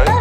guy